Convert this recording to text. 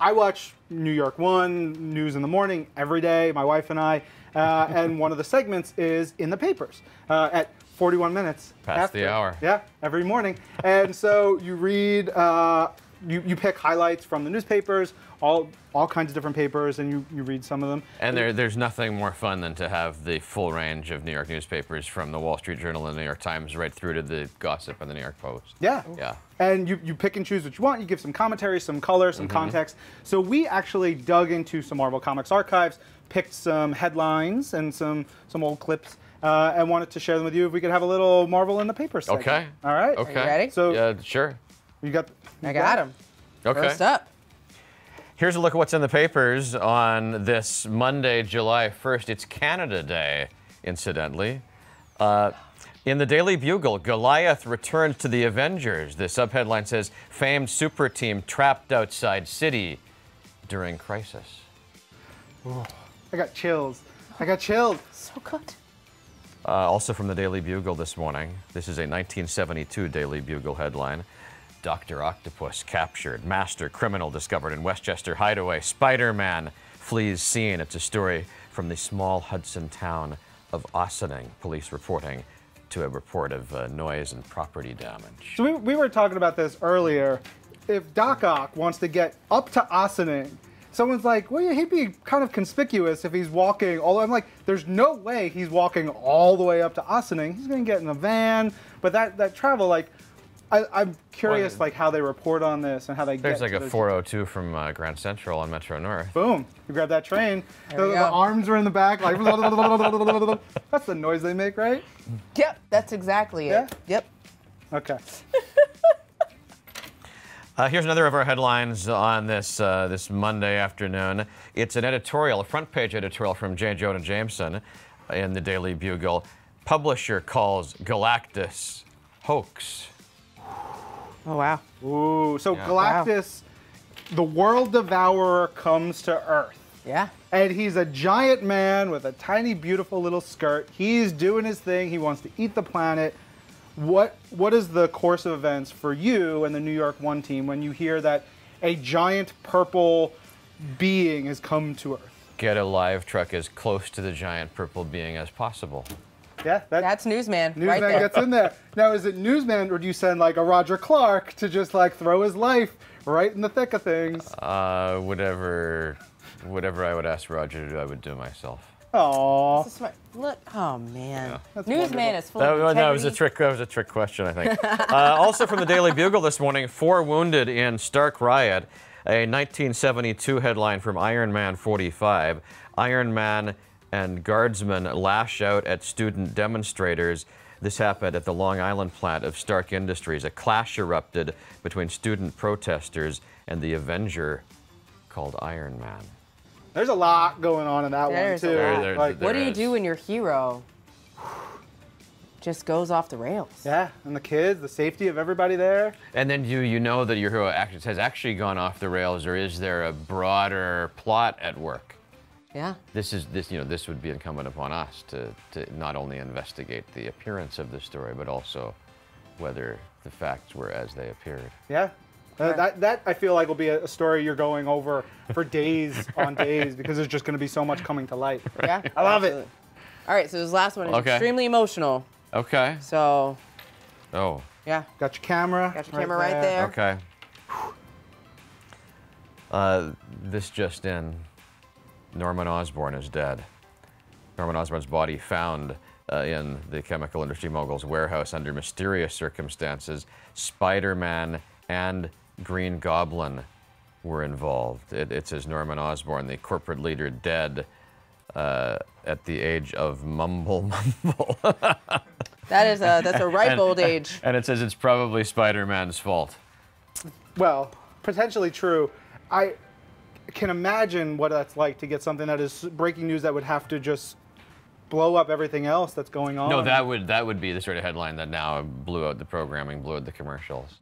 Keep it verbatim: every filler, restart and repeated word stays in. I watch New York One, News in the Morning, every day, my wife and I. Uh, and one of the segments is in the papers uh, at forty-one minutes. Past after. the hour. Yeah, every morning. And so you read, uh, you, you pick highlights from the newspapers, all all kinds of different papers, and you, you read some of them. And there, there's nothing more fun than to have the full range of New York newspapers, from the Wall Street Journal and the New York Times right through to the gossip and the New York Post. Yeah. Yeah. And you, you pick and choose what you want. You give some commentary, some color, some mm-hmm. context. So we actually dug into some Marvel Comics archives, picked some headlines and some, some old clips, uh, and wanted to share them with you if we could have a little Marvel in the paper segment. Okay. All right. Okay. Are you ready? So, yeah, sure. You got, you I got him. Okay. First up. Here's a look at what's in the papers on this Monday, July first. It's Canada Day, incidentally. Uh, in the Daily Bugle, Goliath returns to the Avengers. The subheadline says, famed super team trapped outside city during crisis. Ooh, I got chills. I got chills. So good. Uh, also from the Daily Bugle this morning, this is a nineteen seventy-two Daily Bugle headline. Doctor Octopus captured, master criminal discovered in Westchester hideaway, Spider-Man flees scene. It's a story from the small Hudson town of Ossining, police reporting to a report of uh, noise and property damage. So we, we were talking about this earlier. If Doc Ock wants to get up to Ossining, someone's like, well, yeah, he'd be kind of conspicuous if he's walking all the way. I'm like, there's no way he's walking all the way up to Ossining. He's going to get in a van, but that, that travel, like, I, I'm curious, well, like, how they report on this and how they get to. There's like a four oh two from uh, Grand Central on Metro North. Boom. You grab that train. The, the arms are in the back. Like, that's the noise they make, right? Yep. That's exactly yeah? it. Yep. Okay. uh, here's another of our headlines on this, uh, this Monday afternoon. It's an editorial, a front-page editorial from J. Jonah Jameson in the Daily Bugle. Publisher calls Galactus hoax. Oh, wow. Ooh, so yeah. Galactus, wow. the world devourer, comes to Earth. Yeah. And he's a giant man with a tiny, beautiful little skirt. He's doing his thing. He wants to eat the planet. What What is the course of events for you and the New York One team when you hear that a giant purple being has come to Earth? Get a live truck as close to the giant purple being as possible. Yeah, that, that's Newsman. Newsman right gets in there. Now, is it Newsman, or do you send like a Roger Clark to just like throw his life right in the thick of things? Uh, whatever, whatever I would ask Roger to do, I would do myself. Oh, look! Oh man, yeah. Newsman is full that, of integrity. That was a trick. That was a trick question, I think. uh, also from the Daily Bugle this morning: four wounded in Stark Riot. A nineteen seventy-two headline from Iron Man forty-five. Iron Man and guardsmen lash out at student demonstrators. This happened at the Long Island plant of Stark Industries. A clash erupted between student protesters and the Avenger called Iron Man. There's a lot going on in that There's one, too. There, there, like, there what do you do when your hero just goes off the rails? Yeah, and the kids, the safety of everybody there. And then do you know that your hero has actually gone off the rails, or is there a broader plot at work? Yeah. This is this you know this would be incumbent upon us to to not only investigate the appearance of the story, but also whether the facts were as they appeared. Yeah, uh, that that I feel like will be a story you're going over for days on days, because there's just going to be so much coming to light. Yeah, I love Absolutely. it. All right, so this last one is okay. extremely emotional. Okay. So. Oh. Yeah. Got your camera. Got your right camera right there. there. Okay. Uh, this just in. Norman Osborn is dead. Norman Osborn's body found uh, in the chemical industry mogul's warehouse under mysterious circumstances. Spider-Man and Green Goblin were involved. It, it says Norman Osborn, the corporate leader, dead uh, at the age of mumble mumble. that is a, that's a ripe and, old age. And it says it's probably Spider-Man's fault. Well, potentially true. I. can imagine what that's like to get something that is breaking news that would have to just blow up everything else that's going on. No, that would that would be the sort of headline that now blew out the programming, blew out the commercials.